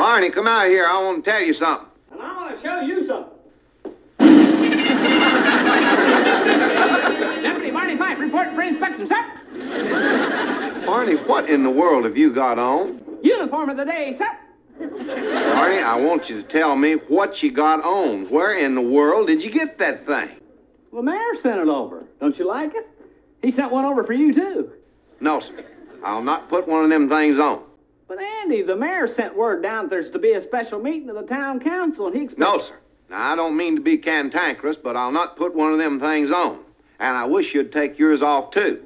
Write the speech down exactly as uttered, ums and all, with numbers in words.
Barney, come out here. I want to tell you something. And I want to show you something. Deputy Barney Fife, reporting for inspection, sir. Barney, what in the world have you got on? Uniform of the day, sir. Barney, I want you to tell me what you got on. Where in the world did you get that thing? Well, the mayor sent it over. Don't you like it? He sent one over for you, too. No, sir. I'll not put one of them things on. But, Andy, the mayor sent word down that there's to be a special meeting of the town council, and he expects... No, sir. Now, I don't mean to be cantankerous, but I'll not put one of them things on. And I wish you'd take yours off, too.